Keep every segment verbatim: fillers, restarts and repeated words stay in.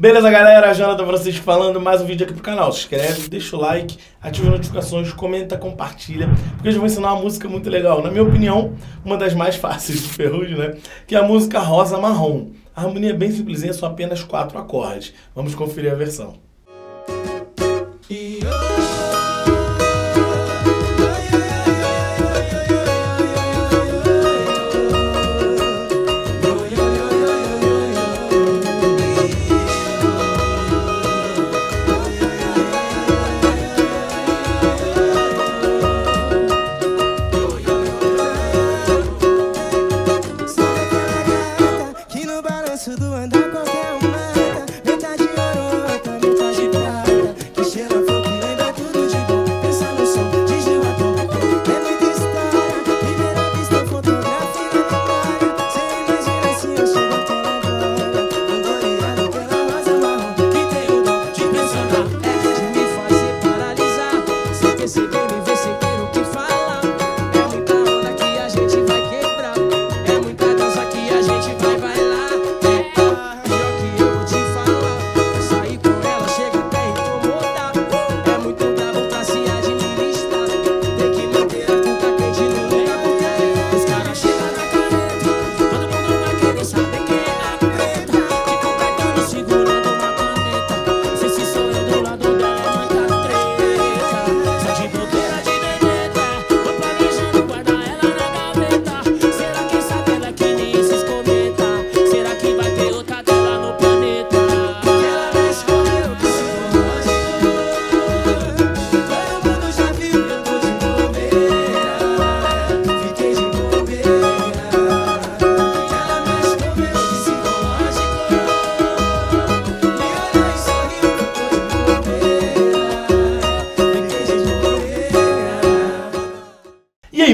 Beleza, galera? Jonatan Francisco falando, mais um vídeo aqui pro canal. Se inscreve, deixa o like, ativa as notificações, comenta, compartilha, porque eu vou ensinar uma música muito legal. Na minha opinião, uma das mais fáceis do Ferrugem, né? Que é a música Rosa Marrom. A harmonia é bem simplesinha, só apenas quatro acordes. Vamos conferir a versão. E...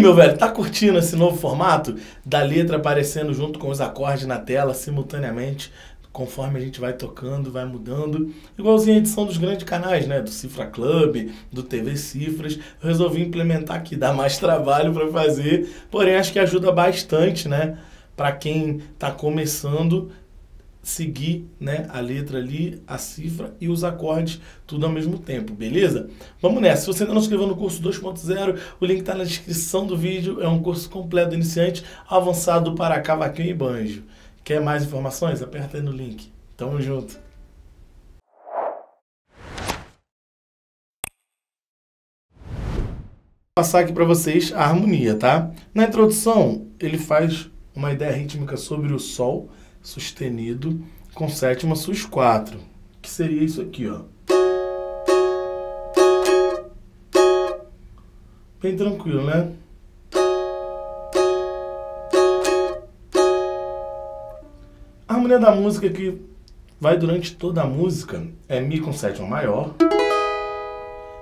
Meu velho, tá curtindo esse novo formato? Da letra aparecendo junto com os acordes na tela, simultaneamente, conforme a gente vai tocando, vai mudando. Igualzinho a edição dos grandes canais, né? Do Cifra Club, do T V Cifras. Eu resolvi implementar aqui, dá mais trabalho para fazer, porém acho que ajuda bastante, né? Para quem tá começando, seguir, né, a letra ali, a cifra e os acordes, tudo ao mesmo tempo, beleza? Vamos nessa. Se você ainda não se inscreveu no curso dois ponto zero, o link está na descrição do vídeo, é um curso completo do iniciante, avançado para cavaquinho e banjo. Quer mais informações? Aperta aí no link. Tamo junto! Vou passar aqui para vocês a harmonia, tá? Na introdução, ele faz uma ideia rítmica sobre o sol sustenido com sétima sus quatro, que seria isso aqui, ó. Bem tranquilo, né? A harmonia da música que vai durante toda a música é Mi com sétima maior,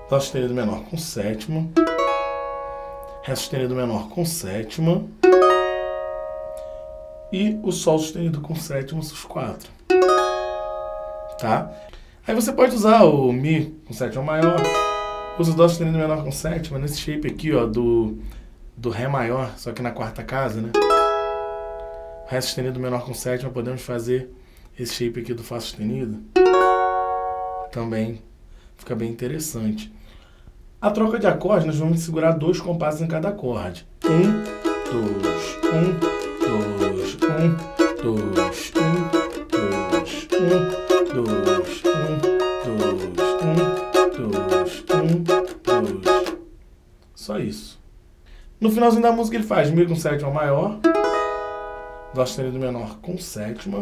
Dó sustenido menor com sétima, Ré sustenido menor com sétima, e o Sol sustenido com sétima sus quatro, tá? Aí você pode usar o Mi com sétima maior, usa o Dó sustenido menor com sétima, nesse shape aqui, ó, do, do Ré maior, só que na quarta casa, né? Ré sustenido menor com sétima, podemos fazer esse shape aqui do Fá sustenido. Também fica bem interessante. A troca de acordes, nós vamos segurar dois compassos em cada acorde. Um, dois, um, dois, um, dois, um, dois, um, dois, um, dois, um, dois, um, dois. Só isso. No finalzinho da música ele faz Mi com sétima maior, Dó sustenido menor com sétima,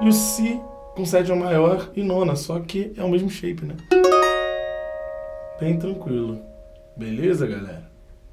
e o Si com sétima maior e nona, só que é o mesmo shape, né? Bem tranquilo. Beleza, galera?